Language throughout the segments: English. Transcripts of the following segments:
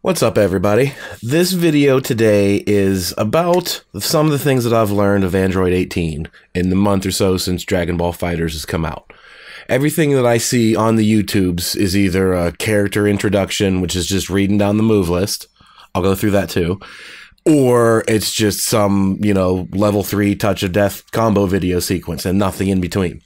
What's up, everybody? This video today is about some of the things that I've learned of Android 18 in the month or so since Dragon Ball FighterZ has come out. Everything that I see on the YouTubes is either a character introduction, which is just reading down the move list. I'll go through that too. Or it's just some, level 3 touch of death combo video sequence and nothing in between.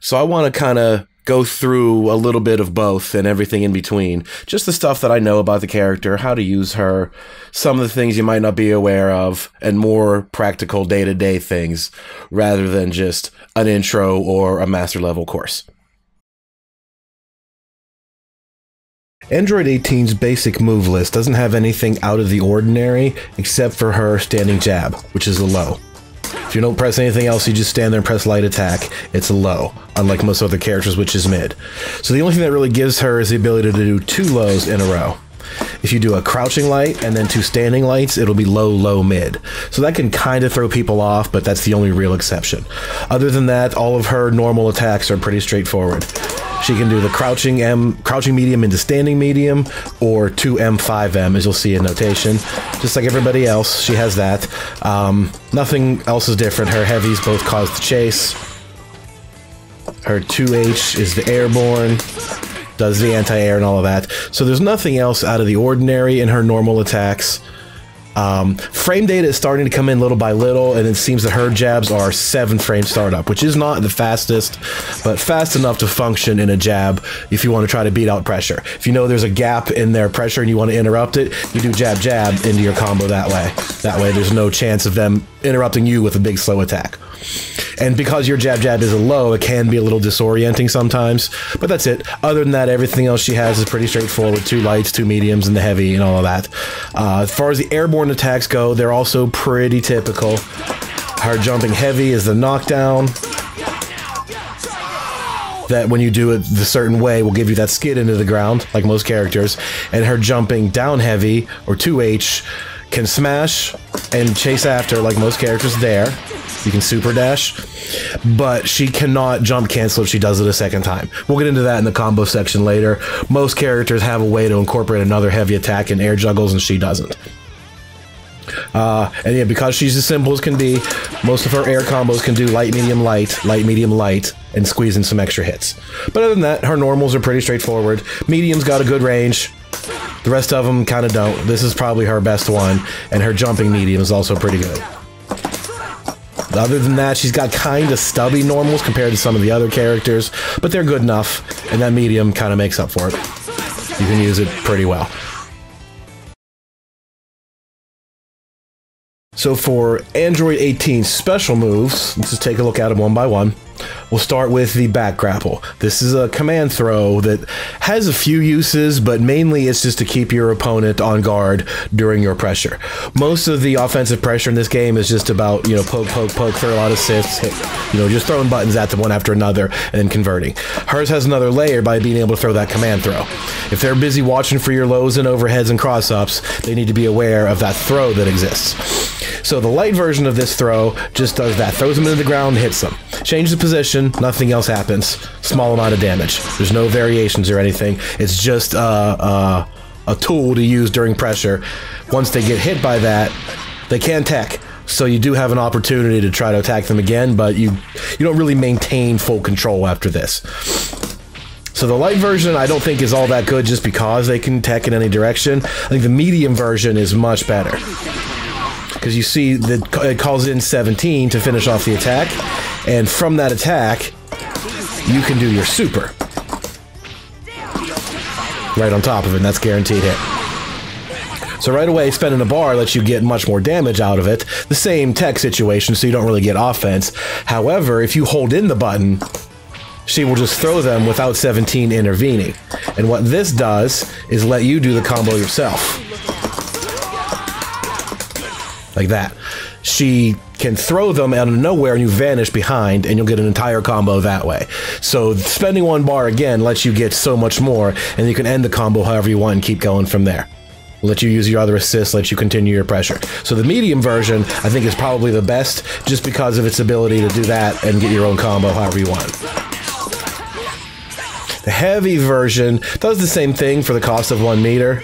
So I want to kind of go through a little bit of both and everything in between. Just the stuff that I know about the character, how to use her, some of the things you might not be aware of, and more practical day-to-day things rather than just an intro or a master level course. Android 18's basic move list doesn't have anything out of the ordinary except for her standing jab, which is a low. If you don't press anything else, you just stand there and press light attack. It's a low, unlike most other characters, which is mid. So the only thing that really gives her is the ability to do 2 lows in a row. If you do a crouching light and then 2 standing lights, it'll be low, low, mid. So that can kind of throw people off, but that's the only real exception. Other than that, all of her normal attacks are pretty straightforward. She can do the crouching medium into standing medium, or 2M5M, as you'll see in notation. Just like everybody else, she has that. Nothing else is different. Her heavies both cause the chase. Her 2H is the airborne, does the anti-air and all of that. So there's nothing else out of the ordinary in her normal attacks. Frame data is starting to come in little by little, and it seems that her jabs are 7-frame startup, which is not the fastest, but fast enough to function in a jab if you want to try to beat out pressure. If you know there's a gap in their pressure and you want to interrupt it, you do jab-jab into your combo that way. That way there's no chance of them interrupting you with a big slow attack. And because your jab-jab is a low, it can be a little disorienting sometimes, but that's it. Other than that, everything else she has is pretty straightforward. 2 lights, 2 mediums, and the heavy, and all of that. As far as the airborne attacks go, they're also pretty typical. Her jumping heavy is the knockdown. That when you do it the certain way will give you that skid into the ground, like most characters. And her jumping down heavy, or 2H, can smash and chase after, like most characters there. You can super dash, but she cannot jump cancel if she does it a second time. We'll get into that in the combo section later. Most characters have a way to incorporate another heavy attack in air juggles, and she doesn't. And yeah, because she's as simple as can be, most of her air combos can do light, medium, light, and squeeze in some extra hits. But other than that, her normals are pretty straightforward. Medium's got a good range. The rest of them kind of don't. This is probably her best one, and her jumping medium is also pretty good. Other than that, she's got kind of stubby normals compared to some of the other characters, but they're good enough, and that medium kind of makes up for it. You can use it pretty well. So for Android 18 special moves, let's just take a look at them one by one. We'll start with the back grapple. This is a command throw that has a few uses, but mainly it's just to keep your opponent on guard during your pressure. Most of the offensive pressure in this game is just about, poke, poke, poke, throw a lot of assists, hit, just throwing buttons at them one after another and then converting. Hers has another layer by being able to throw that command throw. If they're busy watching for your lows and overheads and cross-ups, they need to be aware of that throw that exists. So the light version of this throw just does that. Throws them into the ground, hits them. Change the position, nothing else happens. Small amount of damage. There's no variations or anything. It's just a tool to use during pressure. Once they get hit by that, they can tech. So you do have an opportunity to try to attack them again, but you don't really maintain full control after this. So the light version I don't think is all that good just because they can tech in any direction. I think the medium version is much better. Because you see that it calls in 17 to finish off the attack, and from that attack, you can do your super. Right on top of it, and that's guaranteed hit. So right away, spending a bar lets you get much more damage out of it. The same tech situation, so you don't really get offense. However, if you hold in the button, she will just throw them without 17 intervening. And what this does is let you do the combo yourself. Like that. She can throw them out of nowhere and you vanish behind and you'll get an entire combo that way. So spending 1 bar again lets you get so much more, and you can end the combo however you want and keep going from there. Let you use your other assists, let you continue your pressure. So the medium version I think is probably the best just because of its ability to do that and get your own combo however you want. The heavy version does the same thing for the cost of 1 meter.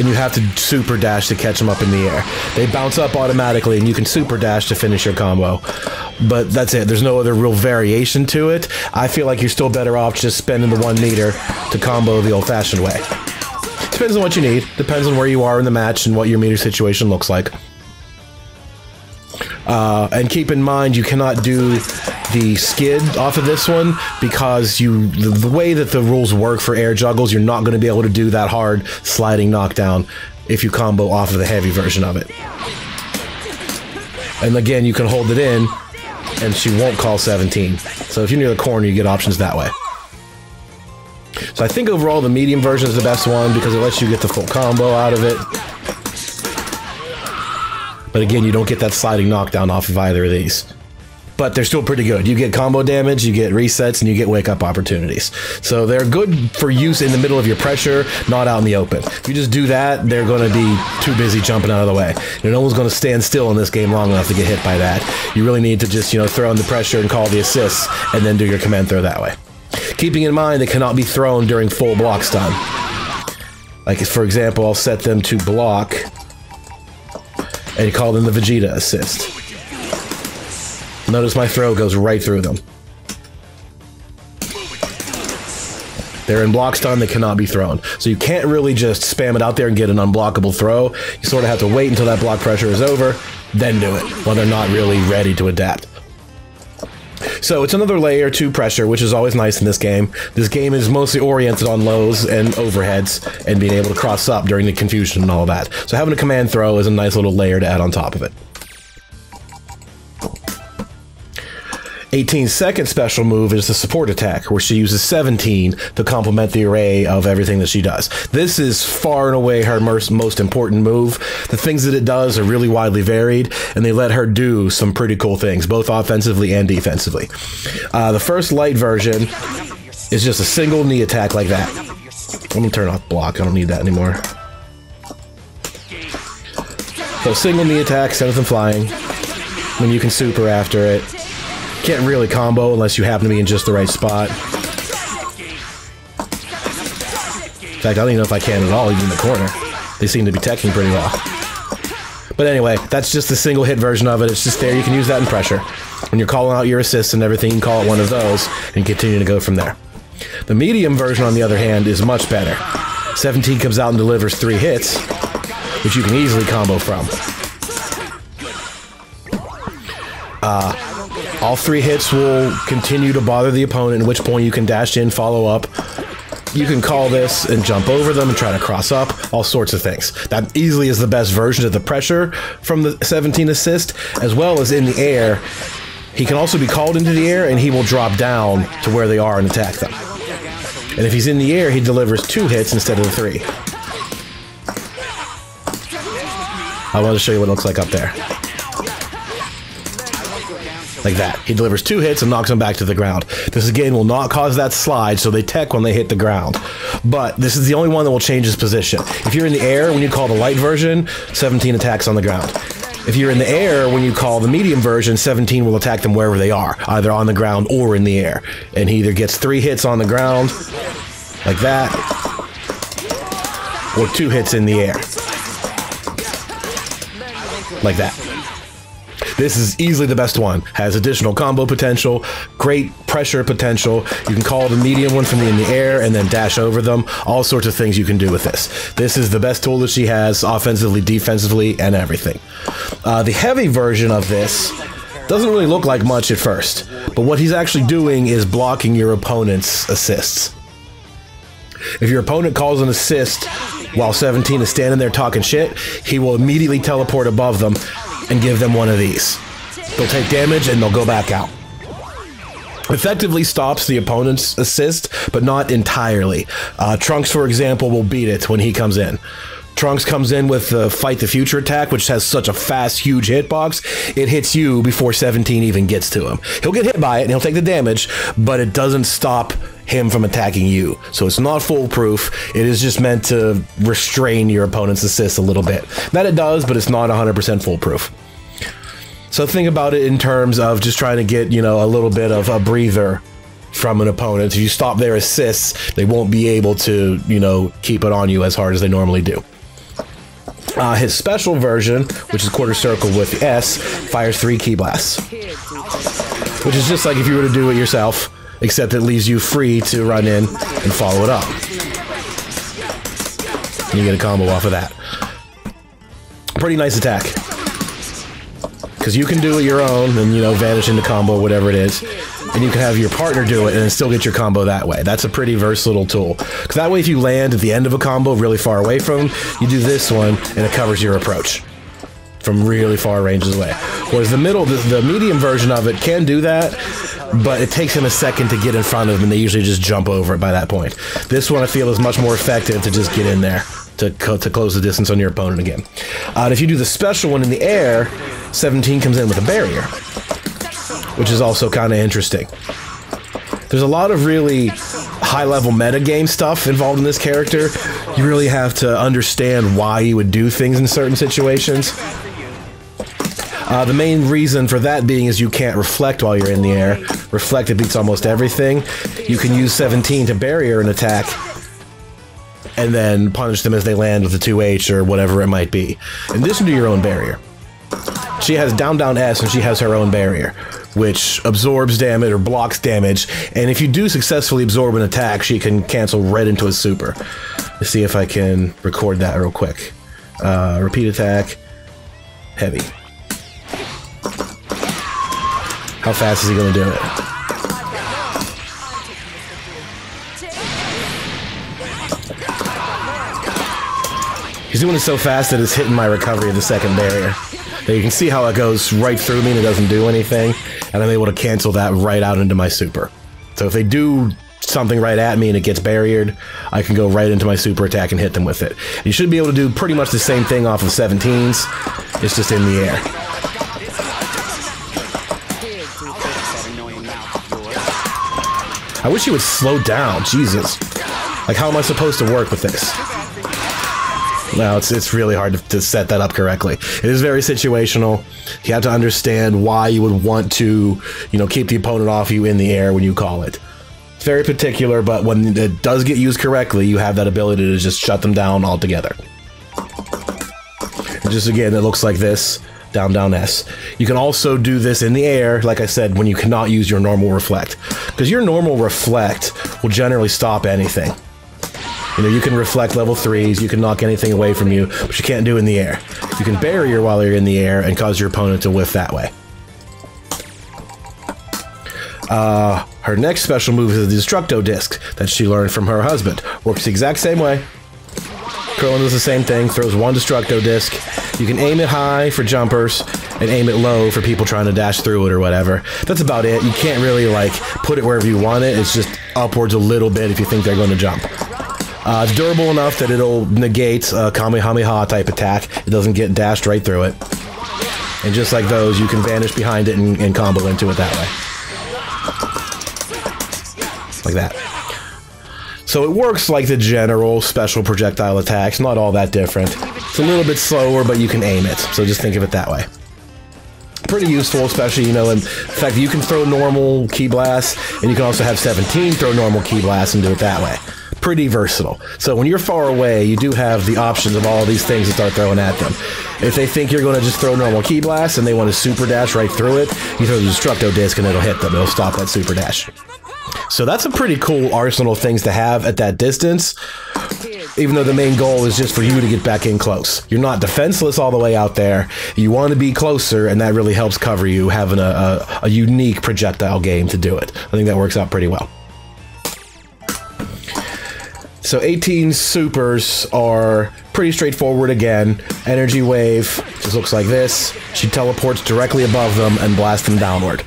and you have to super dash to catch them up in the air. They bounce up automatically, and you can super dash to finish your combo. But that's it. There's no other real variation to it. I feel like you're still better off just spending the 1 meter to combo the old-fashioned way. Depends on what you need. Depends on where you are in the match and what your meter situation looks like. And keep in mind, you cannot do the skid off of this one because the way that the rules work for air juggles, you're not going to be able to do that hard sliding knockdown if you combo off of the heavy version of it. And again, you can hold it in, and she won't call 17. So if you're near the corner, you get options that way. So I think overall the medium version is the best one because it lets you get the full combo out of it. But again, you don't get that sliding knockdown off of either of these. But they're still pretty good. You get combo damage, you get resets, and you get wake-up opportunities. So they're good for use in the middle of your pressure, not out in the open. If you just do that, they're going to be too busy jumping out of the way. You know, no one's going to stand still in this game long enough to get hit by that. You really need to just, you know, throw in the pressure and call the assists, and then do your command throw that way. Keeping in mind, they cannot be thrown during full block stun. Like, for example, I'll set them to block, and call them the Vegeta assist. Notice my throw goes right through them. They're in block stun, they cannot be thrown. So you can't really just spam it out there and get an unblockable throw. You sort of have to wait until that block pressure is over, then do it, when they're not really ready to adapt. So it's another layer to pressure, which is always nice in this game. This game is mostly oriented on lows and overheads and being able to cross up during the confusion and all that. So having a command throw is a nice little layer to add on top of it. 18-second special move is the support attack, where she uses 17 to complement the array of everything that she does. This is far and away her most important move. The things that it does are really widely varied, and they let her do some pretty cool things, both offensively and defensively. The first light version is just a single knee attack like that. Let me turn off block, I don't need that anymore. So single knee attack, sends them flying, then you can super after it. Can't really combo unless you happen to be in just the right spot. In fact, I don't even know if I can at all, even in the corner. They seem to be teching pretty well. But anyway, that's just the single hit version of it. It's just there. You can use that in pressure. When you're calling out your assists and everything, you can call it one of those and continue to go from there. The medium version, on the other hand, is much better. 17 comes out and delivers 3 hits, which you can easily combo from. All 3 hits will continue to bother the opponent, at which point you can dash in, follow up. You can call this and jump over them and try to cross up, all sorts of things. That easily is the best version of the pressure from the 17 assist, as well as in the air. He can also be called into the air and he will drop down to where they are and attack them. And if he's in the air, he delivers 2 hits instead of 3. I want to show you what it looks like up there. Like that. He delivers 2 hits and knocks them back to the ground. This again will not cause that slide, so they tech when they hit the ground. But this is the only one that will change his position. If you're in the air when you call the light version, 17 attacks on the ground. If you're in the air when you call the medium version, 17 will attack them wherever they are, either on the ground or in the air. And he either gets 3 hits on the ground, like that, or 2 hits in the air, like that. This is easily the best one. Has additional combo potential, great pressure potential. You can call the medium one from in the air and then dash over them. All sorts of things you can do with this. This is the best tool that she has, offensively, defensively, and everything. The heavy version of this doesn't really look like much at first, but what he's actually doing is blocking your opponent's assists. If your opponent calls an assist while 17 is standing there talking shit, he will immediately teleport above them and give them one of these. They'll take damage and they'll go back out. Effectively stops the opponent's assist, but not entirely. Trunks, for example, will beat it when he comes in. Trunks comes in with the Fight the Future attack, which has such a fast, huge hitbox, it hits you before 17 even gets to him. He'll get hit by it and he'll take the damage, but it doesn't stop him from attacking you. So it's not foolproof. It is just meant to restrain your opponent's assist a little bit. That it does, but it's not 100% foolproof. So think about it in terms of just trying to get, you know, a little bit of a breather from an opponent. If you stop their assists, they won't be able to, you know, keep it on you as hard as they normally do. His special version, which is quarter circle with the S, fires 3 ki blasts, which is just like if you were to do it yourself, except it leaves you free to run in and follow it up. And you get a combo off of that. Pretty nice attack. Because you can do it your own and, you know, vanish into combo, whatever it is. And you can have your partner do it and still get your combo that way. That's a pretty versatile tool. Because that way if you land at the end of a combo really far away from them, you do this one and it covers your approach from really far ranges away. Whereas the middle, the medium version of it can do that, but it takes them a second to get in front of them and they usually just jump over it by that point. This one I feel is much more effective to just get in there to close the distance on your opponent again. And if you do the special one in the air, 17 comes in with a barrier, which is also kind of interesting. There's a lot of really high-level metagame stuff involved in this character. You really have to understand why you would do things in certain situations. The main reason for that being is you can't reflect while you're in the air. Reflect, it beats almost everything. You can use 17 to barrier an attack and then punish them as they land with the 2H or whatever it might be. In addition to your own barrier. She has down, down S, and she has her own barrier, which absorbs damage or blocks damage. And if you do successfully absorb an attack, she can cancel right into a super. Let's see if I can record that real quick. Repeat attack, heavy. How fast is he gonna do it? He's doing it so fast that it's hitting my recovery of the second barrier. Now you can see how it goes right through me and it doesn't do anything, and I'm able to cancel that right out into my super. So if they do something right at me and it gets barriered, I can go right into my super attack and hit them with it. You should be able to do pretty much the same thing off of 17s, it's just in the air. I wish you would slow down, Jesus. Like, how am I supposed to work with this? No, it's really hard to set that up correctly. It is very situational. You have to understand why you would want to, you know, keep the opponent off you in the air when you call it. It's very particular, but when it does get used correctly, you have that ability to just shut them down altogether. And just again, it looks like this, down, down, S. You can also do this in the air, like I said, when you cannot use your normal reflect. Because your normal reflect will generally stop anything. You know, you can reflect level 3s, you can knock anything away from you, but you can't do it in the air. You can barrier while you're in the air and cause your opponent to whiff that way. Her next special move is the Destructo Disc that she learned from her husband. Works the exact same way. Krillin does the same thing, throws one Destructo Disc. You can aim it high for jumpers and aim it low for people trying to dash through it or whatever. That's about it. You can't really, like, put it wherever you want it. It's just upwards a little bit if you think they're going to jump. It's durable enough that it'll negate a Kamehameha type attack. It doesn't get dashed right through it. And just like those, you can vanish behind it and combo into it that way. Like that. So it works like the general special projectile attacks, not all that different. It's a little bit slower, but you can aim it. So just think of it that way. Pretty useful, especially, you know, in fact that you can throw normal ki blasts, and you can also have 17 throw normal ki blasts and do it that way. Pretty versatile. So when you're far away, you do have the options of all these things to start throwing at them. If they think you're going to just throw normal ki blasts and they want to super dash right through it, you throw the Destructo Disc and it'll hit them. It'll stop that super dash. So that's a pretty cool arsenal of things to have at that distance, even though the main goal is just for you to get back in close. You're not defenseless all the way out there. You want to be closer, and that really helps cover you having a unique projectile game to do it. I think that works out pretty well. So 18 supers are pretty straightforward again. Energy wave just looks like this. She teleports directly above them and blasts them downward.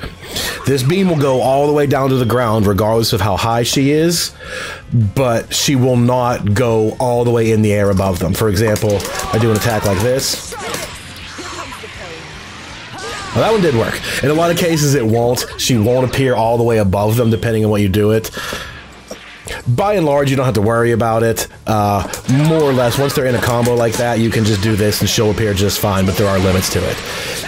This beam will go all the way down to the ground regardless of how high she is, but she will not go all the way in the air above them. For example, I do an attack like this. Well, that one did work. In a lot of cases it won't. She won't appear all the way above them depending on what you do it. By and large, you don't have to worry about it. More or less, once they're in a combo like that, you can just do this and she'll appear just fine, but there are limits to it.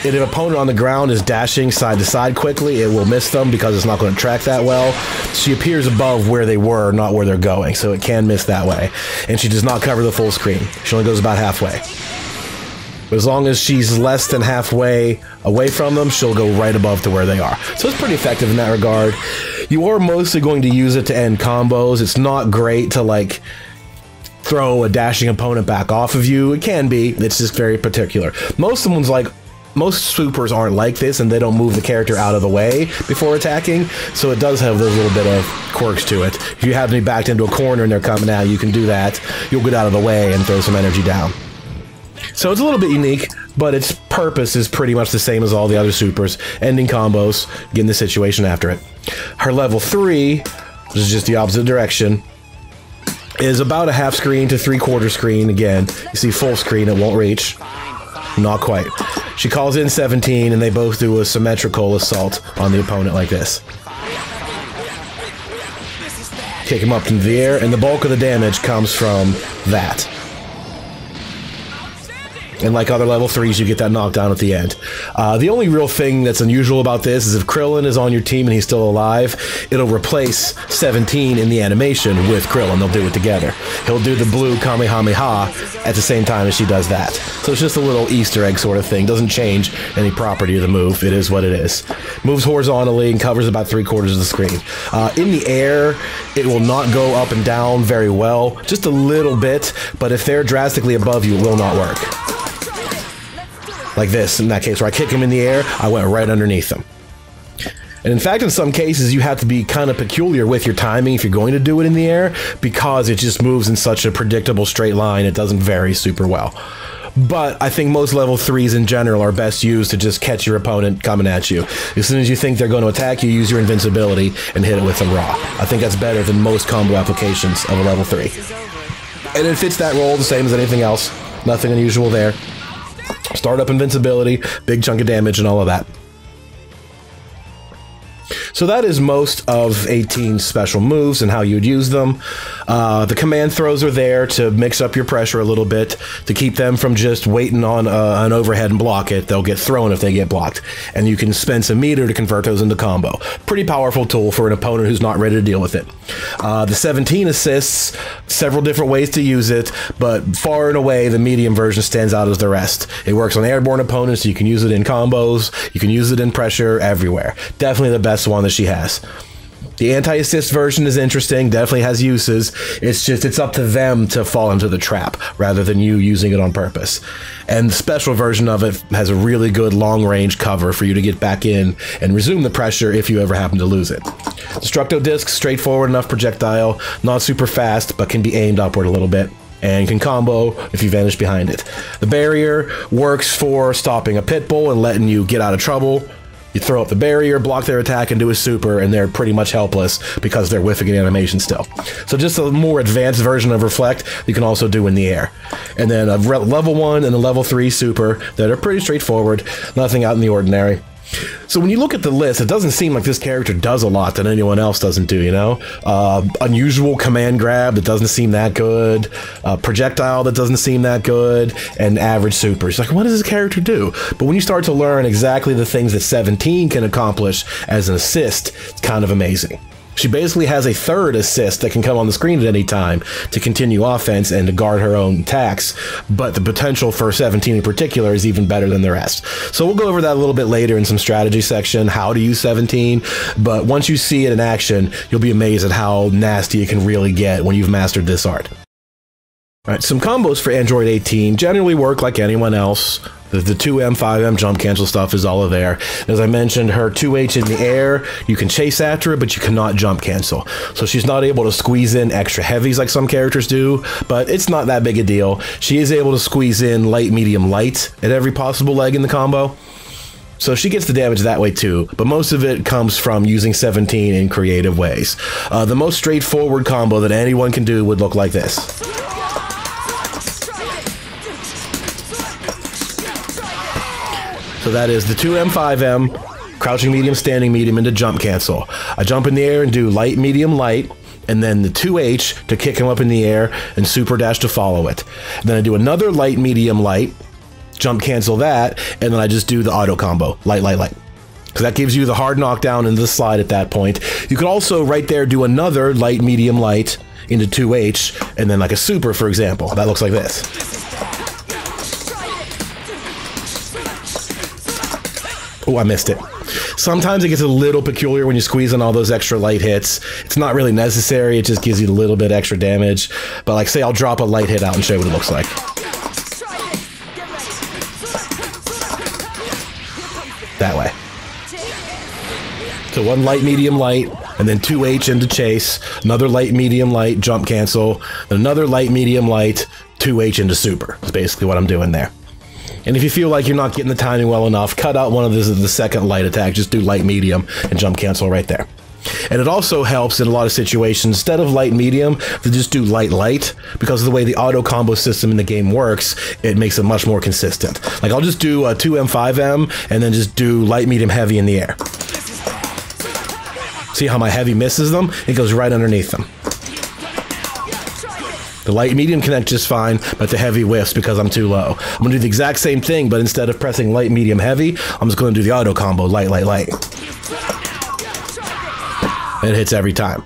If an opponent on the ground is dashing side to side quickly, it will miss them because it's not going to track that well. She appears above where they were, not where they're going, so it can miss that way. And she does not cover the full screen. She only goes about halfway. But as long as she's less than halfway away from them, she'll go right above to where they are. So it's pretty effective in that regard. You are mostly going to use it to end combos. It's not great to like throw a dashing opponent back off of you. It can be, it's just very particular. Most of them's like, most supers aren't like this and they don't move the character out of the way before attacking. So it does have those little bit of quirks to it. If you have me backed into a corner and they're coming out, you can do that. You'll get out of the way and throw some energy down. So it's a little bit unique, but its purpose is pretty much the same as all the other supers. Ending combos, getting the situation after it. Her level 3, which is just the opposite direction, is about a half screen to three-quarter screen. Again, you see full screen, it won't reach. Not quite. She calls in 17, and they both do a symmetrical assault on the opponent like this. Kick him up into the air, and the bulk of the damage comes from that. And like other level 3s, you get that knockdown at the end. The only real thing that's unusual about this is if Krillin is on your team and he's still alive, it'll replace 17 in the animation with Krillin. They'll do it together. He'll do the blue Kamehameha at the same time as she does that. So it's just a little Easter egg sort of thing. Doesn't change any property of the move. It is what it is. Moves horizontally and covers about three-quarters of the screen. In the air, it will not go up and down very well. Just a little bit, but if they're drastically above you, it will not work. Like this, in that case, where I kick him in the air, I went right underneath him. And in fact, in some cases, you have to be kind of peculiar with your timing if you're going to do it in the air, because it just moves in such a predictable straight line, it doesn't vary super well. But I think most level 3s in general are best used to just catch your opponent coming at you. As soon as you think they're going to attack, you use your invincibility and hit it with them raw. I think that's better than most combo applications of a level 3. And it fits that role the same as anything else. Nothing unusual there. Start up invincibility, big chunk of damage, and all of that. So that is most of 18's special moves and how you'd use them. The command throws are there to mix up your pressure a little bit, to keep them from just waiting on an overhead and block it. They'll get thrown if they get blocked. And you can spend some meter to convert those into combo. Pretty powerful tool for an opponent who's not ready to deal with it. The 17 assists, several different ways to use it, but far and away the medium version stands out as the rest. It works on airborne opponents, so you can use it in combos, you can use it in pressure, everywhere. Definitely the best one that she has. The anti-assist version is interesting, definitely has uses. It's just, it's up to them to fall into the trap rather than you using it on purpose. And the special version of it has a really good long-range cover for you to get back in and resume the pressure if you ever happen to lose it. Destructo disc, straightforward enough projectile, not super fast, but can be aimed upward a little bit, and can combo if you vanish behind it. The barrier works for stopping a pit bull and letting you get out of trouble. You throw up the barrier, block their attack, and do a super, and they're pretty much helpless because they're whiffing an animation still. So just a more advanced version of Reflect you can also do in the air. And then a level 1 and a level 3 super that are pretty straightforward, nothing out in the ordinary. So when you look at the list, it doesn't seem like this character does a lot that anyone else doesn't do, you know? Unusual command grab that doesn't seem that good, projectile that doesn't seem that good, and average supers. Like, what does this character do? But when you start to learn exactly the things that 17 can accomplish as an assist, it's kind of amazing. She basically has a third assist that can come on the screen at any time to continue offense and to guard her own attacks, but the potential for 17 in particular is even better than the rest. So we'll go over that a little bit later in some strategy section, how to use 17, but once you see it in action, you'll be amazed at how nasty it can really get when you've mastered this art. All right, some combos for Android 18 generally work like anyone else. The 2M, 5M jump cancel stuff is all of there. As I mentioned, her 2H in the air, you can chase after it, but you cannot jump cancel. So she's not able to squeeze in extra heavies like some characters do, but it's not that big a deal. She is able to squeeze in light, medium, light at every possible leg in the combo. So she gets the damage that way too, but most of it comes from using 17 in creative ways. The most straightforward combo that anyone can do would look like this. So that is the 2M, 5M, crouching medium, standing medium, into jump cancel. I jump in the air and do light, medium, light, and then the 2H to kick him up in the air and super dash to follow it. And then I do another light, medium, light, jump cancel that, and then I just do the auto combo, light, light, light. Because that gives you the hard knockdown into the slide at that point. You could also right there do another light, medium, light into 2H, and then like a super, for example. That looks like this. Oh, I missed it. Sometimes it gets a little peculiar when you squeeze in all those extra light hits. It's not really necessary, it just gives you a little bit extra damage. But like, say I'll drop a light hit out and show you what it looks like. That way. So one light, medium light, and then 2H into chase, another light, medium light, jump cancel, another light, medium light, 2H into super. That's basically what I'm doing there. And if you feel like you're not getting the timing well enough, cut out one of the second light attack, just do light, medium, and jump cancel right there. And it also helps in a lot of situations, instead of light, medium, to just do light, light, because of the way the auto combo system in the game works, it makes it much more consistent. Like, I'll just do a 2M, 5M, and then just do light, medium, heavy in the air. See how my heavy misses them? It goes right underneath them. The light medium connect just fine, but the heavy whiffs because I'm too low. I'm gonna do the exact same thing, but instead of pressing light, medium, heavy, I'm just gonna do the auto combo, light, light, light. And it hits every time.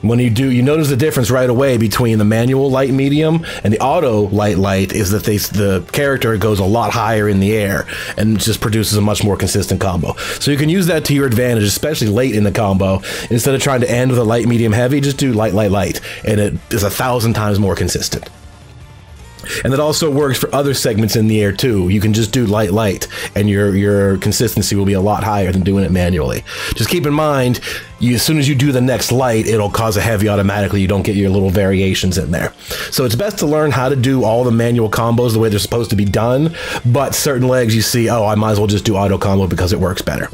When you do, you notice the difference right away between the manual light, medium and the auto light, light is that the character goes a lot higher in the air and just produces a much more consistent combo. So you can use that to your advantage, especially late in the combo. Instead of trying to end with a light, medium, heavy, just do light, light, light, and it is 1,000 times more consistent. And that also works for other segments in the air too. You can just do light, light, and your consistency will be a lot higher than doing it manually. Just keep in mind, as soon as you do the next light, it'll cause a heavy automatically. You don't get your little variations in there. So it's best to learn how to do all the manual combos the way they're supposed to be done, but certain legs you see, oh, I might as well just do auto combo because it works better.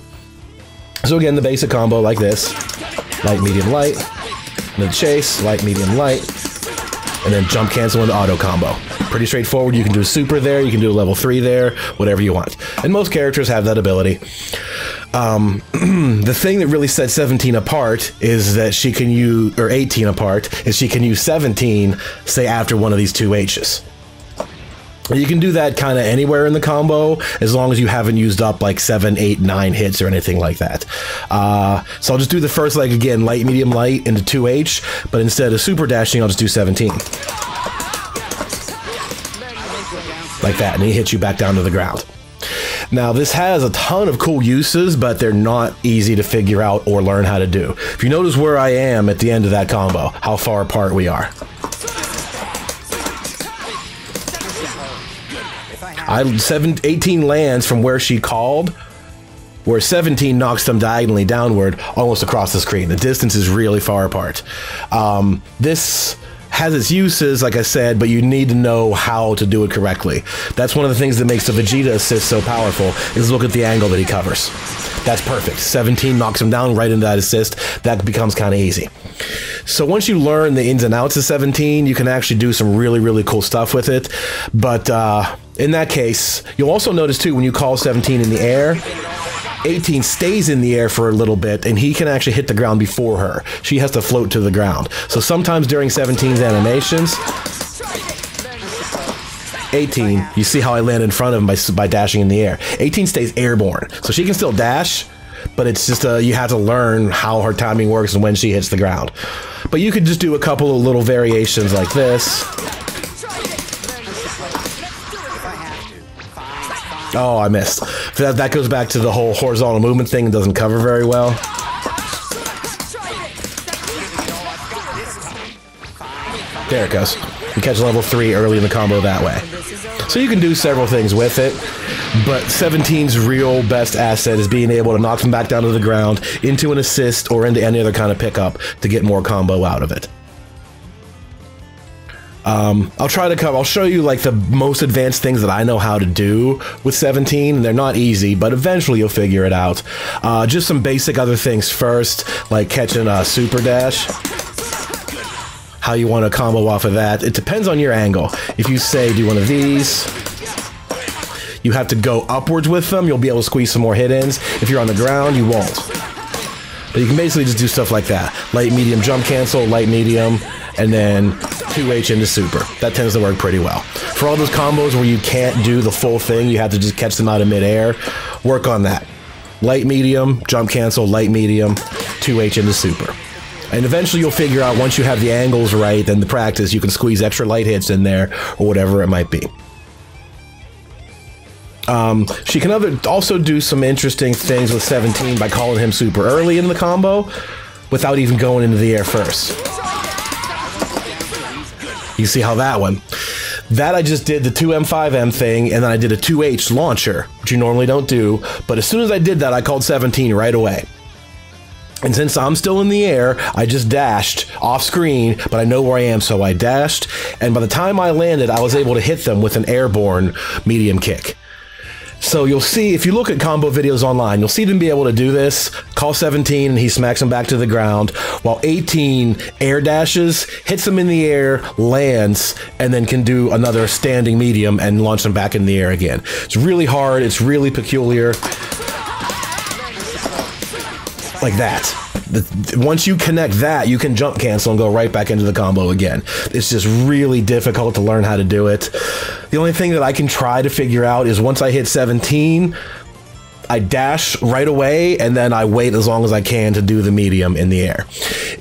So again, the basic combo like this, light, medium, light, then chase, light, medium, light, and then jump cancel into auto combo. Pretty straightforward. You can do a super there, you can do a level 3 there, whatever you want. And most characters have that ability. The thing that really sets 17 apart is that she can use, or 18 apart, is she can use 17, say, after one of these 2Hs. You can do that kind of anywhere in the combo, as long as you haven't used up like 7, 8, 9 hits or anything like that. So I'll just do the first leg again, light, medium, light into 2H, but instead of super dashing, I'll just do 17. Like that, and he hits you back down to the ground. Now, this has a ton of cool uses, but they're not easy to figure out or learn how to do. If you notice where I am at the end of that combo, how far apart we are. I 18 lands from where she called, where 17 knocks them diagonally downward, almost across the screen. The distance is really far apart. This has its uses, like I said, but you need to know how to do it correctly. That's one of the things that makes the Vegeta assist so powerful, is look at the angle that he covers. That's perfect. 17 knocks him down right into that assist. That becomes kind of easy. So once you learn the ins and outs of 17, you can actually do some really, really cool stuff with it. But in that case, you'll also notice too, when you call 17 in the air, 18 stays in the air for a little bit, and he can actually hit the ground before her. She has to float to the ground. So sometimes during 17's animations, 18, you see how I land in front of him by dashing in the air. 18 stays airborne, so she can still dash, but it's just you have to learn how her timing works and when she hits the ground. But you could just do a couple of little variations like this. Oh, I missed. That goes back to the whole horizontal movement thing. It doesn't cover very well. There it goes. You catch level 3 early in the combo that way. So you can do several things with it, but 17's real best asset is being able to knock them back down to the ground, into an assist, or into any other kind of pickup to get more combo out of it. I'll show you like the most advanced things that I know how to do with 17. They're not easy, but eventually you'll figure it out. Just some basic other things first, like catching a super dash. How you want to combo off of that. It depends on your angle. If you say do one of these, you have to go upwards with them. You'll be able to squeeze some more hit-ins. If you're on the ground, you won't. But you can basically just do stuff like that. Light, medium, jump cancel, light, medium, and then 2H into super. That tends to work pretty well. For all those combos where you can't do the full thing, you have to just catch them out of midair, work on that. Light, medium, jump cancel, light, medium, 2H into super. And eventually you'll figure out, once you have the angles right, then the practice, you can squeeze extra light hits in there or whatever it might be. She can also do some interesting things with 17 by calling him super early in the combo without even going into the air first. You see how that one. That I just did the 2M5M thing, and then I did a 2H launcher, which you normally don't do, but as soon as I did that, I called 17 right away. And since I'm still in the air, I just dashed off screen, but I know where I am, so I dashed, and by the time I landed, I was able to hit them with an airborne medium kick. So you'll see, if you look at combo videos online, you'll see them be able to do this. Call 17 and he smacks him back to the ground, while 18 air dashes, hits him in the air, lands, and then can do another standing medium and launch him back in the air again. It's really hard, it's really peculiar. Like that. Once you connect that, you can jump cancel and go right back into the combo again. It's just really difficult to learn how to do it. The only thing that I can try to figure out is once I hit 17, I dash right away, and then I wait as long as I can to do the medium in the air.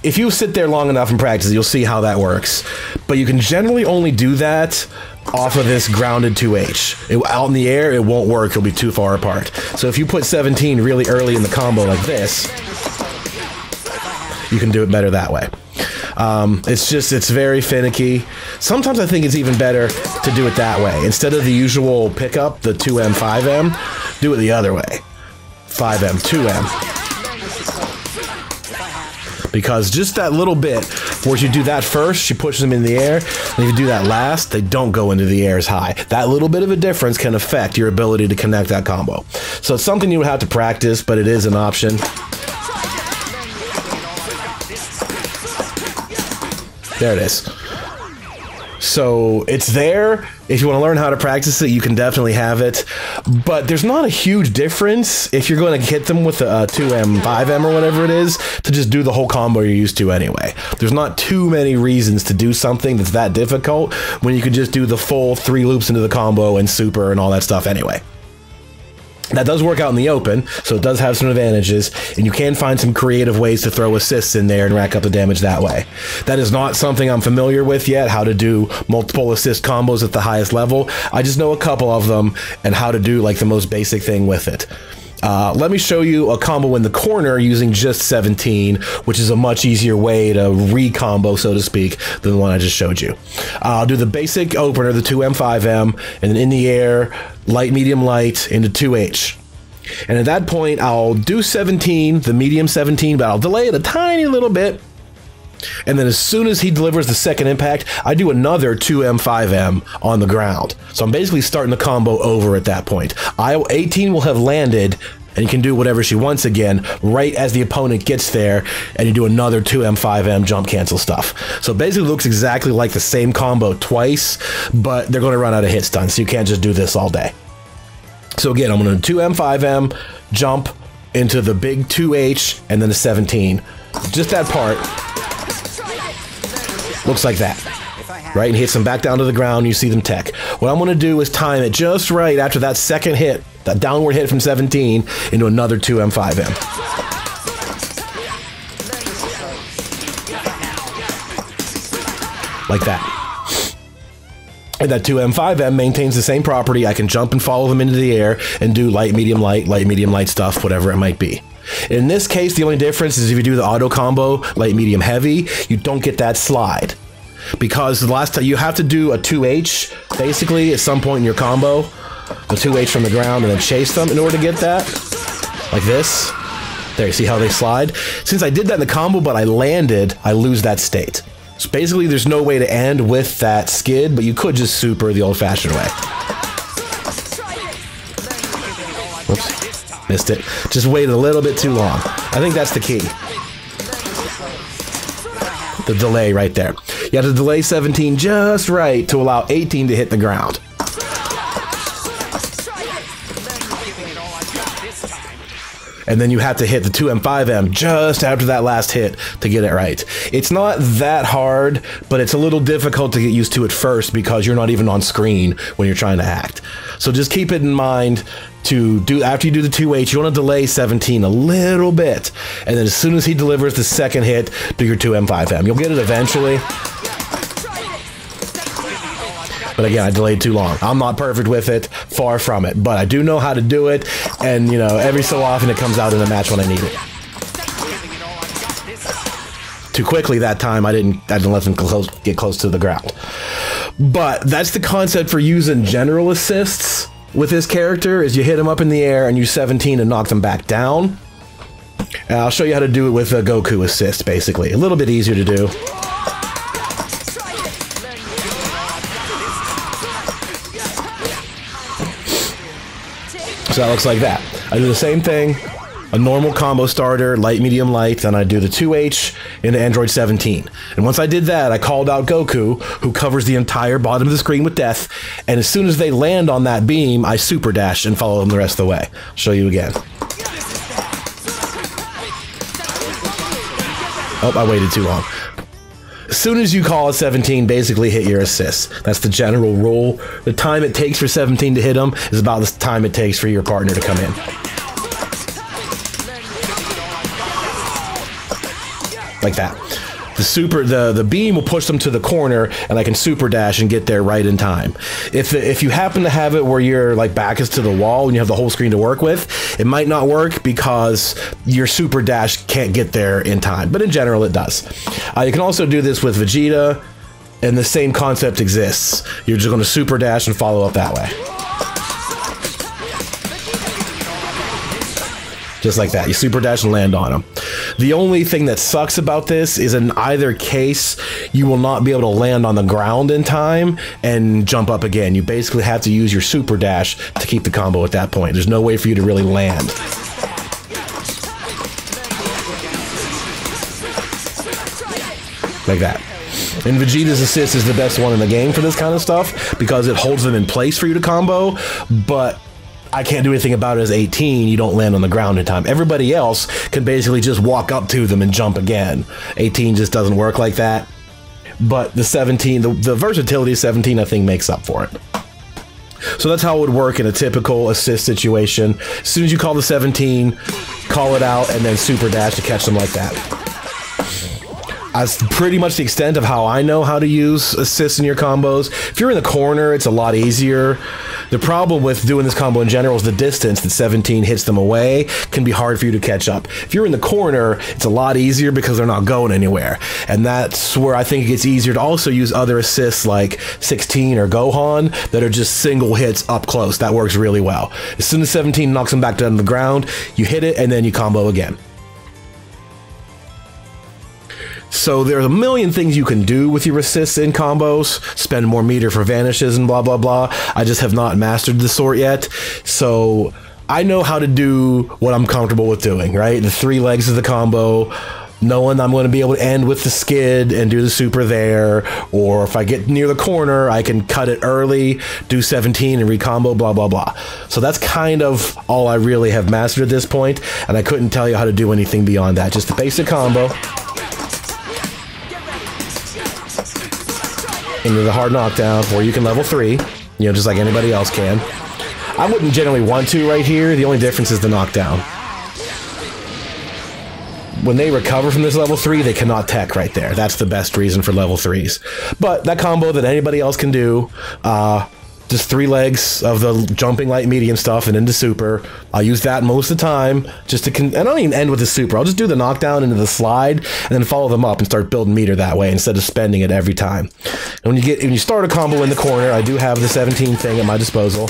If you sit there long enough and practice, you'll see how that works. But you can generally only do that off of this grounded 2H. Out in the air, it won't work. It'll be too far apart. So if you put 17 really early in the combo like this, you can do it better that way. It's just, it's very finicky. Sometimes I think it's even better to do it that way. Instead of the usual pickup, the 2M, 5M, do it the other way. 5M, 2M. Because just that little bit, once you do that first, she pushes them in the air, and if you do that last, they don't go into the air as high. That little bit of a difference can affect your ability to connect that combo. So it's something you would have to practice, but it is an option. There it is. So it's there. If you want to learn how to practice it, you can definitely have it. But there's not a huge difference if you're going to hit them with a 2M, 5M or whatever it is to just do the whole combo you're used to anyway. There's not too many reasons to do something that's that difficult when you could just do the full 3 loops into the combo and super and all that stuff anyway. That does work out in the open, so it does have some advantages, and you can find some creative ways to throw assists in there and rack up the damage that way. That is not something I'm familiar with yet, how to do multiple assist combos at the highest level. I just know a couple of them and how to do like the most basic thing with it. Let me show you a combo in the corner using just 17, which is a much easier way to re-combo, so to speak, than the one I just showed you. I'll do the basic opener, the 2M, 5M, and then in the air, light, medium, light, into 2H. And at that point, I'll do 17, the medium 17, but I'll delay it a tiny little bit. And then as soon as he delivers the second impact, I do another 2M, 5M on the ground. So I'm basically starting the combo over at that point. 18 will have landed and can do whatever she wants again right as the opponent gets there, and you do another 2M, 5M jump cancel stuff. So it basically looks exactly like the same combo twice, but they're going to run out of hit stuns, so you can't just do this all day. So again, I'm going to 2M, 5M, jump into the big 2H, and then a 17. Just that part. Looks like that, right? And hits them back down to the ground, you see them tech. What I'm gonna do is time it just right after that second hit, that downward hit from 17, into another 2M, 5M. Like that. And that 2M, 5M maintains the same property. I can jump and follow them into the air and do light, medium, light stuff, whatever it might be. In this case, the only difference is if you do the auto combo, light, medium, heavy, you don't get that slide. Because the last time you have to do a 2H, basically, at some point in your combo, the 2H from the ground and then chase them in order to get that. Like this. There, you see how they slide? Since I did that in the combo, but I landed, I lose that state. So basically, there's no way to end with that skid, but you could just super the old-fashioned way. Oops. Missed it. Just waited a little bit too long. I think that's the key. The delay right there. You have to delay 17 just right to allow 18 to hit the ground. And then you have to hit the 2M, 5M just after that last hit to get it right. It's not that hard, but it's a little difficult to get used to at first because you're not even on screen when you're trying to act. So just keep it in mind to do, after you do the 2H, you want to delay 17 a little bit. And then as soon as he delivers the second hit, do your 2M, 5M. You'll get it eventually. But again, I delayed too long. I'm not perfect with it. Far from it, but I do know how to do it, and you know, every so often it comes out in a match when I need it. Too quickly that time, I didn't let them get close to the ground. But that's the concept for using general assists with this character, is you hit him up in the air and you 17 and knock them back down. And I'll show you how to do it with a Goku assist, basically. A little bit easier to do. So that looks like that. I do the same thing, a normal combo starter, light, medium, light, and I do the 2H into Android 17. And once I did that, I called out Goku, who covers the entire bottom of the screen with death, and as soon as they land on that beam, I super dash and follow them the rest of the way. I'll show you again. Oh, I waited too long. As soon as you call a 17, basically hit your assist. That's the general rule. The time it takes for 17 to hit them is about the time it takes for your partner to come in. Like that. The beam will push them to the corner, and I can super dash and get there right in time. If you happen to have it where your like back is to the wall and you have the whole screen to work with, it might not work because your super dash can't get there in time. But in general, it does. You can also do this with Vegeta, and the same concept exists. You're just going to super dash and follow up that way, just like that. You super dash and land on him. The only thing that sucks about this is in either case, you will not be able to land on the ground in time and jump up again. You basically have to use your super dash to keep the combo at that point. There's no way for you to really land. Like that. And Vegeta's assist is the best one in the game for this kind of stuff because it holds them in place for you to combo, but I can't do anything about it as 18, you don't land on the ground in time. Everybody else can basically just walk up to them and jump again. 18 just doesn't work like that. But the 17, the versatility of 17, I think, makes up for it. So that's how it would work in a typical assist situation. As soon as you call the 17, call it out, and then super dash to catch them like that. That's pretty much the extent of how I know how to use assists in your combos. If you're in the corner, it's a lot easier. The problem with doing this combo in general is the distance that 17 hits them away can be hard for you to catch up. If you're in the corner, it's a lot easier because they're not going anywhere. And that's where I think it gets easier to also use other assists like 16 or Gohan that are just single hits up close. That works really well. As soon as 17 knocks them back down to the ground, you hit it and then you combo again. So there's a million things you can do with your assists in combos, spend more meter for vanishes and blah, blah, blah. I just have not mastered the sort yet. So I know how to do what I'm comfortable with doing, right? The three legs of the combo, knowing I'm going to be able to end with the skid and do the super there, or if I get near the corner, I can cut it early, do 17 and recombo, blah, blah, blah. So that's kind of all I really have mastered at this point, and I couldn't tell you how to do anything beyond that. Just the basic combo. Into the hard knockdown, where you can level 3, you know, just like anybody else can. I wouldn't generally want to right here. The only difference is the knockdown. When they recover from this level 3, they cannot tech right there. That's the best reason for level 3s. But that combo that anybody else can do, just three legs of the jumping light medium stuff and into super. I'll use that most of the time just to, I don't even end with the super. I'll just do the knockdown into the slide and then follow them up and start building meter that way instead of spending it every time. And when you start a combo in the corner, I do have the 17 thing at my disposal.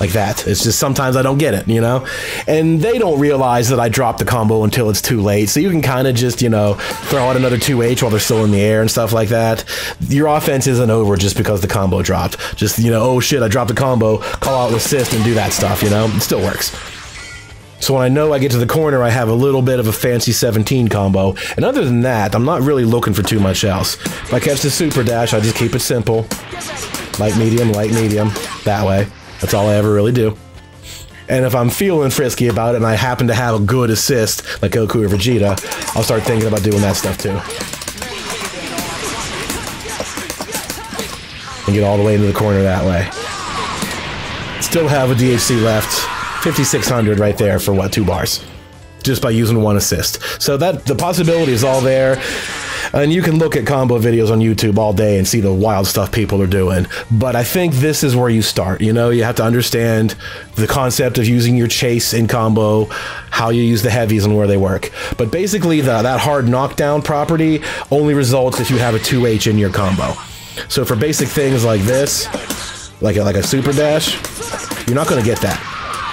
Like that. It's just sometimes I don't get it, you know? And they don't realize that I dropped the combo until it's too late. So you can kind of just, you know, throw out another 2H while they're still in the air and stuff like that. Your offense isn't over just because the combo dropped. Just, you know, oh shit, I dropped a combo, call out assist and do that stuff, you know? It still works. So when I know I get to the corner, I have a little bit of a fancy 17 combo. And other than that, I'm not really looking for too much else. If I catch the super dash, I just keep it simple. Light, medium, that way. That's all I ever really do. And if I'm feeling frisky about it and I happen to have a good assist, like Goku or Vegeta, I'll start thinking about doing that stuff too. And get all the way into the corner that way. Still have a DHC left. 5,600 right there for what, 2 bars? Just by using one assist. So that the possibility is all there. And you can look at combo videos on YouTube all day and see the wild stuff people are doing. But I think this is where you start. You know, you have to understand the concept of using your chase in combo, how you use the heavies and where they work. But basically, that hard knockdown property only results if you have a 2H in your combo. So for basic things like this, like a super dash, you're not going to get that.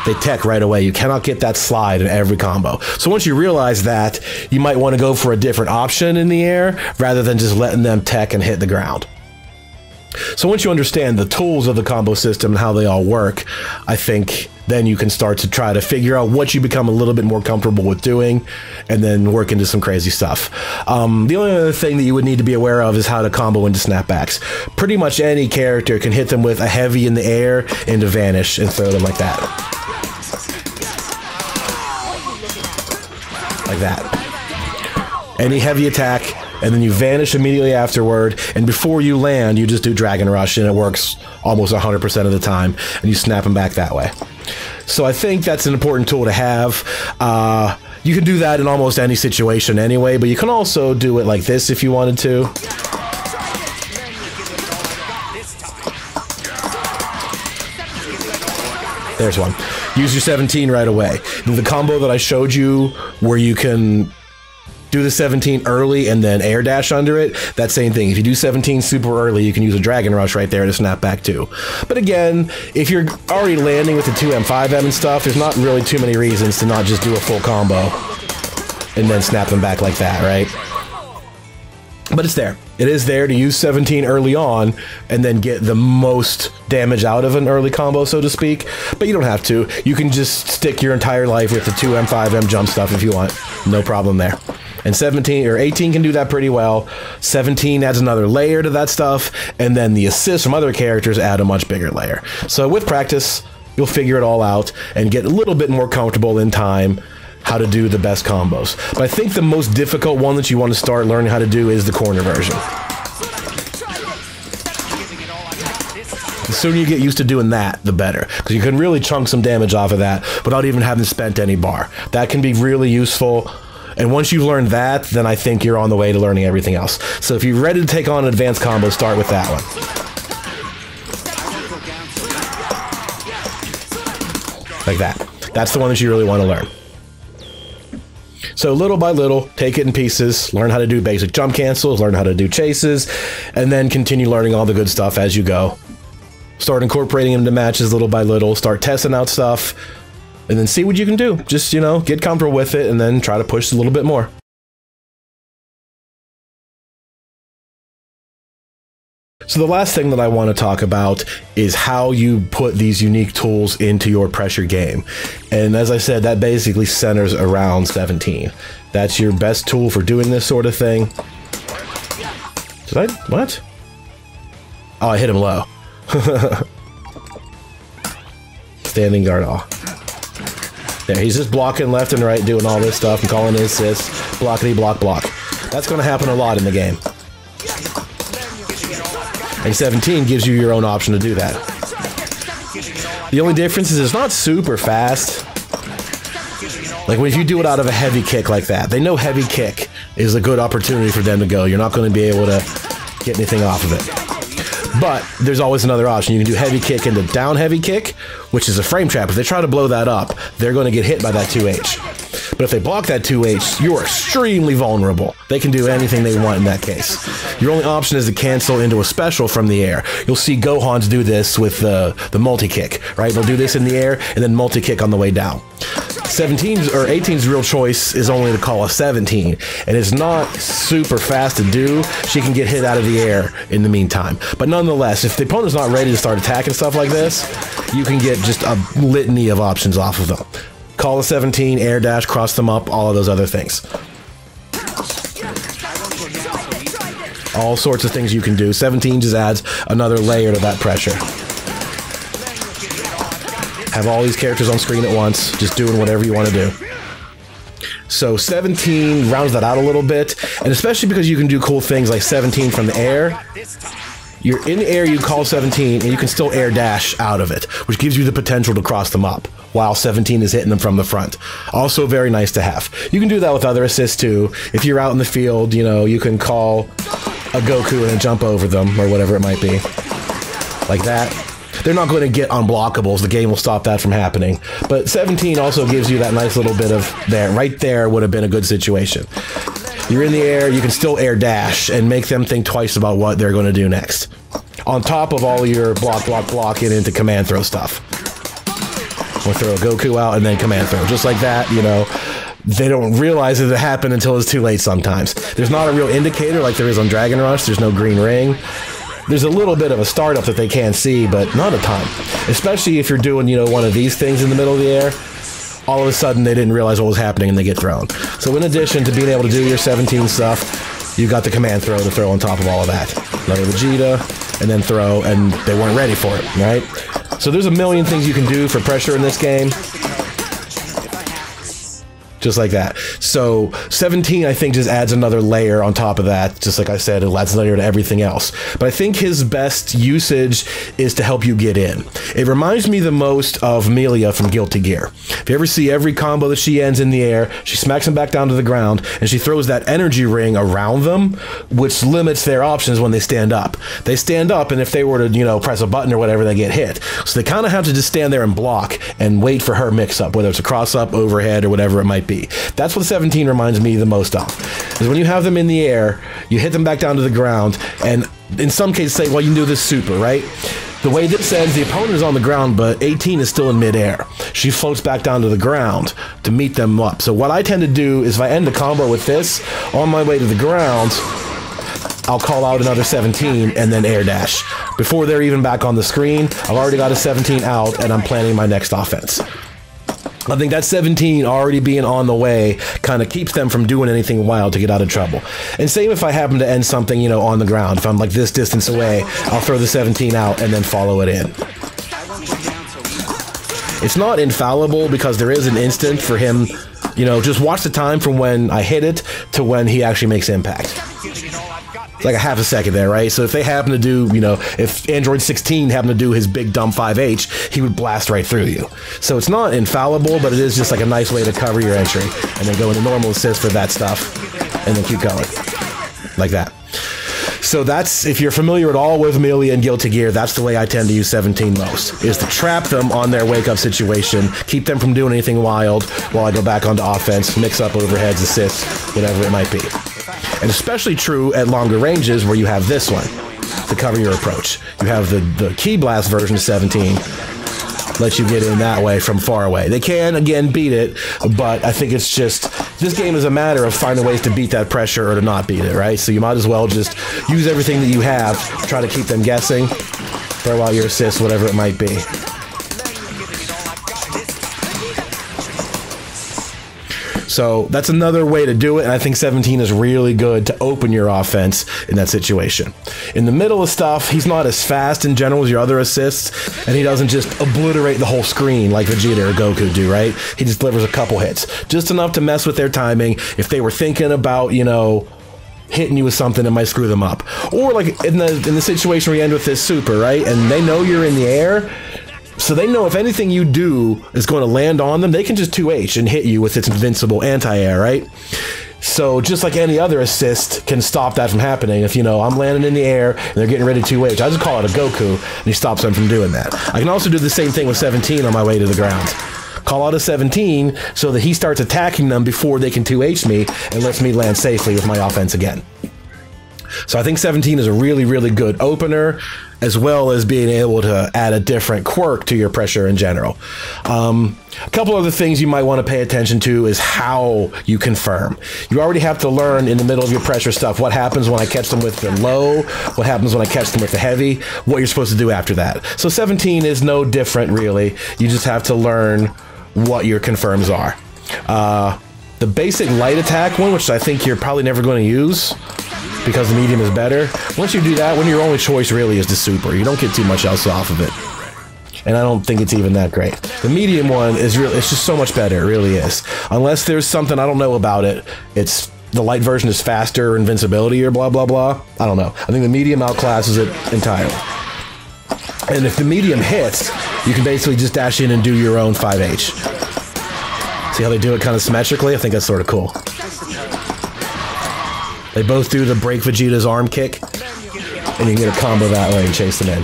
They tech right away. You cannot get that slide in every combo. So once you realize that, you might want to go for a different option in the air rather than just letting them tech and hit the ground. So once you understand the tools of the combo system and how they all work, I think then you can start to try to figure out what you become a little bit more comfortable with doing and then work into some crazy stuff. The only other thing that you would need to be aware of is how to combo into snapbacks. Pretty much any character can hit them with a heavy in the air and to vanish and throw them like that. Like that. Any heavy attack, and then you vanish immediately afterward, and before you land, you just do Dragon Rush, and it works almost 100% of the time, and you snap them back that way. So I think that's an important tool to have. You can do that in almost any situation anyway, but you can also do it like this if you wanted to. There's one. Use your 17 right away. The combo that I showed you where you can do the 17 early and then air dash under it, that same thing. If you do 17 super early, you can use a Dragon Rush right there to snap back too. But again, if you're already landing with the 2M, 5M and stuff, there's not really too many reasons to not just do a full combo and then snap them back like that, right? But it's there. It is there to use 17 early on and then get the most damage out of an early combo, so to speak. But you don't have to. You can just stick your entire life with the 2M, 5M jump stuff if you want. No problem there. And 17 or 18 can do that pretty well. 17 adds another layer to that stuff. And then the assists from other characters add a much bigger layer. So with practice, you'll figure it all out and get a little bit more comfortable in time how to do the best combos. But I think the most difficult one that you want to start learning how to do is the corner version. The sooner you get used to doing that, the better, because you can really chunk some damage off of that without even having spent any bar. That can be really useful. And once you've learned that, then I think you're on the way to learning everything else. So if you're ready to take on an advanced combo, start with that one. Like that. That's the one that you really want to learn. So little by little, take it in pieces, learn how to do basic jump cancels, learn how to do chases, and then continue learning all the good stuff as you go. Start incorporating them into matches little by little, start testing out stuff, and then see what you can do. Just, you know, get comfortable with it and then try to push a little bit more. So the last thing that I want to talk about is how you put these unique tools into your pressure game. And as I said, that basically centers around 17. That's your best tool for doing this sort of thing. Did I? What? Oh, I hit him low. Standing guard all. There, he's just blocking left and right, doing all this stuff and calling in assists. Blockity block block. That's going to happen a lot in the game. And 17 gives you your own option to do that. The only difference is it's not super fast. Like when you do it out of a heavy kick like that, they know heavy kick is a good opportunity for them to go. You're not going to be able to get anything off of it. But there's always another option. You can do heavy kick into down heavy kick, which is a frame trap. If they try to blow that up, they're going to get hit by that 2H. But if they block that 2H, you're extremely vulnerable. They can do anything they want in that case. Your only option is to cancel into a special from the air. You'll see Gohans do this with the multi-kick, right? They'll do this in the air and then multi-kick on the way down. 17's or 18's real choice is only to call a 17, and it's not super fast to do. She can get hit out of the air in the meantime. But nonetheless, if the opponent's not ready to start attacking stuff like this, you can get just a litany of options off of them. Call a 17, air dash, cross them up, all of those other things. All sorts of things you can do. 17 just adds another layer to that pressure. Have all these characters on screen at once, just doing whatever you want to do. So 17 rounds that out a little bit, and especially because you can do cool things like 17 from the air. You're in the air, you call 17, and you can still air dash out of it, which gives you the potential to cross them up. while 17 is hitting them from the front. Also very nice to have. You can do that with other assists too. If you're out in the field, you know, you can call a Goku and jump over them or whatever it might be. Like that. They're not going to get unblockables. The game will stop that from happening. But 17 also gives you that nice little bit of there. Right there would have been a good situation. You're in the air, you can still air dash and make them think twice about what they're going to do next. On top of all your block and into command throw stuff. We'll throw a Goku out and then command throw. Just like that, you know. They don't realize that it happened until it's too late sometimes. There's not a real indicator like there is on Dragon Rush. There's no green ring. There's a little bit of a startup that they can't see, but not a ton. Especially if you're doing, you know, one of these things in the middle of the air, all of a sudden they didn't realize what was happening and they get thrown. So in addition to being able to do your 17 stuff, you got the command throw to throw on top of all of that. Another Vegeta, and then throw, and they weren't ready for it, right? So there's a million things you can do for pressure in this game. Just like that. So 17, I think, just adds another layer on top of that. Just like I said, it adds another layer to everything else. But I think his best usage is to help you get in. It reminds me the most of Amelia from Guilty Gear. If you ever see every combo that she ends in the air, she smacks him back down to the ground, and she throws that energy ring around them, which limits their options when they stand up. They stand up, and if they were to, you know, press a button or whatever, they get hit. So they kind of have to just stand there and block and wait for her mix-up, whether it's a cross-up, overhead, or whatever it might be. That's what 17 reminds me the most of, is when you have them in the air, you hit them back down to the ground, and in some cases say, well, you can do this super, right? The way this ends, the opponent is on the ground, but 18 is still in midair. She floats back down to the ground to meet them up. So what I tend to do is if I end the combo with this, on my way to the ground, I'll call out another 17 and then air dash. Before they're even back on the screen, I've already got a 17 out and I'm planning my next offense. I think that 17 already being on the way kind of keeps them from doing anything wild to get out of trouble. And same if I happen to end something, you know, on the ground. If I'm like this distance away, I'll throw the 17 out and then follow it in. It's not infallible because there is an instant for him, you know, just watch the time from when I hit it to when he actually makes impact. It's like a half a second there, right? So if they happen to do, you know, if Android 16 happened to do his big dumb 5H, he would blast right through you. So it's not infallible, but it is just like a nice way to cover your entry and then go into normal assist for that stuff and then keep going like that. So that's, if you're familiar at all with Melee and Guilty Gear, that's the way I tend to use 17 most, is to trap them on their wake-up situation, keep them from doing anything wild while I go back onto offense, mix up overheads, assists, whatever it might be. And especially true at longer ranges where you have this one to cover your approach. You have the Key Blast version of 17, lets you get in that way from far away. They can, again, beat it, but I think it's just, this game is a matter of finding ways to beat that pressure or to not beat it, right? So you might as well just use everything that you have, try to keep them guessing, throw out your assists, whatever it might be. So that's another way to do it, and I think 17 is really good to open your offense in that situation. In the middle of stuff, he's not as fast in general as your other assists, and he doesn't just obliterate the whole screen like Vegeta or Goku do, right? He just delivers a couple hits, just enough to mess with their timing. If they were thinking about, you know, hitting you with something, it might screw them up. Or like in the situation where you end with this super, right? And they know you're in the air, so they know if anything you do is going to land on them, they can just 2H and hit you with its invincible anti-air, right? So just like any other assist can stop that from happening. If, you know, I'm landing in the air and they're getting ready to 2H, I just call out a Goku and he stops them from doing that. I can also do the same thing with 17 on my way to the ground. Call out a 17 so that he starts attacking them before they can 2H me and lets me land safely with my offense again. So I think 17 is a really, really good opener, as well as being able to add a different quirk to your pressure in general. A couple other things you might want to pay attention to is how you confirm. You already have to learn in the middle of your pressure stuff what happens when I catch them with the low, what happens when I catch them with the heavy, what you're supposed to do after that. So 17 is no different, really. You just have to learn what your confirms are. The basic light attack one, which I think you're probably never going to use, because the medium is better. Once you do that, when your only choice really is the super, you don't get too much else off of it. And I don't think it's even that great. The medium one is really, it's just so much better, it really is. Unless there's something I don't know about it, it's, the light version is faster, invincibility or blah, blah, blah. I don't know. I think the medium outclasses it entirely. And if the medium hits, you can basically just dash in and do your own 5H. See how they do it kind of symmetrically? I think that's sort of cool. They both do the break Vegeta's arm kick, and you can get a combo that way and chase them in.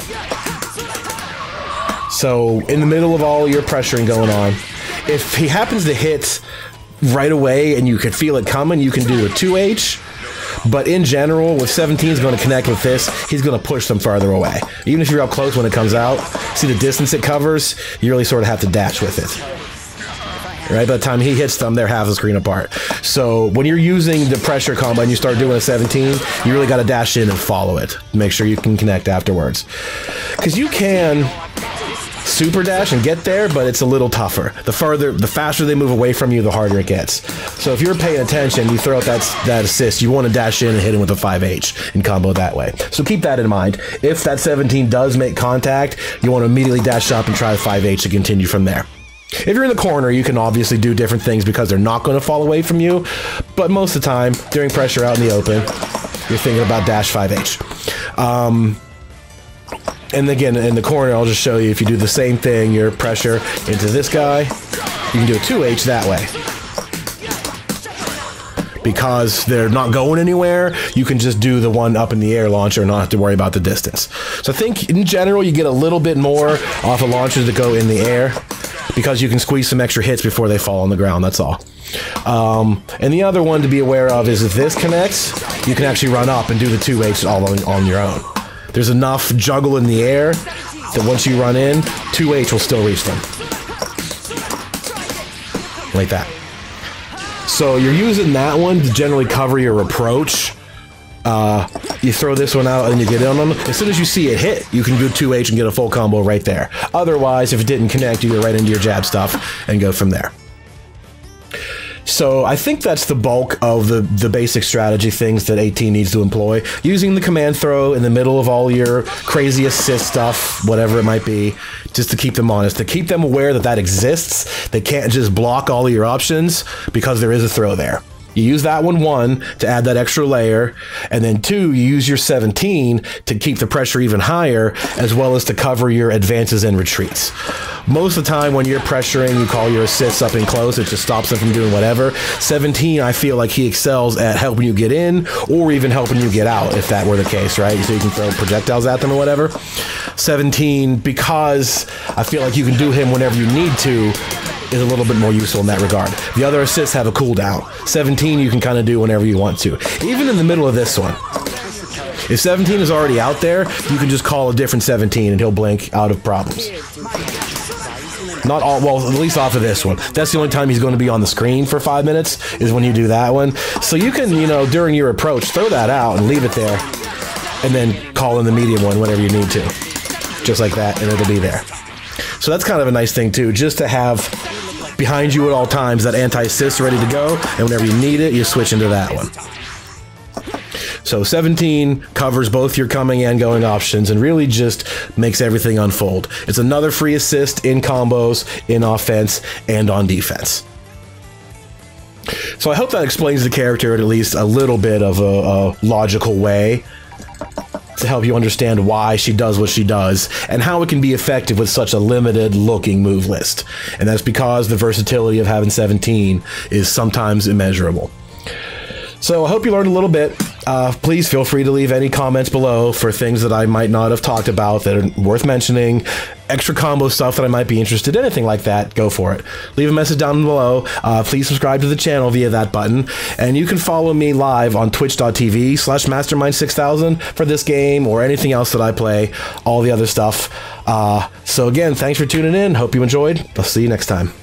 So, in the middle of all your pressuring going on, if he happens to hit right away and you can feel it coming, you can do a 2H. But in general, with 17 is going to connect with this, he's going to push them farther away. Even if you're up close when it comes out, see the distance it covers, you really sort of have to dash with it. Right? By the time he hits them, they're half the screen apart. So when you're using the pressure combo and you start doing a 17, you really got to dash in and follow it. Make sure you can connect afterwards. Because you can super dash and get there, but it's a little tougher. The faster they move away from you, the harder it gets. So if you're paying attention, you throw out that assist, you want to dash in and hit him with a 5H and combo that way. So keep that in mind. If that 17 does make contact, you want to immediately dash up and try a 5H to continue from there. If you're in the corner, you can obviously do different things because they're not going to fall away from you, but most of the time, during pressure out in the open, you're thinking about dash 5H. And again, in the corner, I'll just show you, if you do the same thing, your pressure into this guy, you can do a 2H that way. Because they're not going anywhere, you can just do the one up in the air launcher and not have to worry about the distance. So I think, in general, you get a little bit more off of launchers that go in the air, because you can squeeze some extra hits before they fall on the ground, that's all. And the other one to be aware of is if this connects, you can actually run up and do the 2H all on your own. There's enough juggle in the air that once you run in, 2H will still reach them. Like that. So you're using that one to generally cover your approach. You throw this one out and you get in on them. As soon as you see it hit, you can do 2H and get a full combo right there. Otherwise, if it didn't connect, you go right into your jab stuff and go from there. So I think that's the bulk of the basic strategy things that 18 needs to employ. Using the command throw in the middle of all your crazy assist stuff, whatever it might be, just to keep them honest, to keep them aware that that exists. They can't just block all of your options because there is a throw there. You use that one to add that extra layer, and then two, you use your 17 to keep the pressure even higher, as well as to cover your advances and retreats. Most of the time when you're pressuring, you call your assists up and close, it just stops them from doing whatever. 17, I feel like he excels at helping you get in, or even helping you get out, if that were the case, right? So you can throw projectiles at them or whatever. 17, because I feel like you can do him whenever you need to, is a little bit more useful in that regard. The other assists have a cooldown. 17 you can kind of do whenever you want to. Even in the middle of this one. If 17 is already out there, you can just call a different 17 and he'll blink out of problems. Not all, well, at least off of this one. That's the only time he's going to be on the screen for 5 minutes, is when you do that one. So you can, you know, during your approach, throw that out and leave it there, and then call in the medium one whenever you need to. Just like that, and it'll be there. So that's kind of a nice thing too, just to have behind you at all times, that anti-assist ready to go, and whenever you need it, you switch into that one. So 17 covers both your coming and going options, and really just makes everything unfold. It's another free assist in combos, in offense, and on defense. So I hope that explains the character at least a little bit of a logical way, to help you understand why she does what she does, and how it can be effective with such a limited looking move list. And that's because the versatility of having 17 is sometimes immeasurable. So I hope you learned a little bit. Please feel free to leave any comments below for things that I might not have talked about that are worth mentioning, extra combo stuff that I might be interested in, anything like that, go for it. Leave a message down below. Please subscribe to the channel via that button, and you can follow me live on twitch.tv/mastermind6000 for this game or anything else that I play, all the other stuff. So again, thanks for tuning in. Hope you enjoyed. I'll see you next time.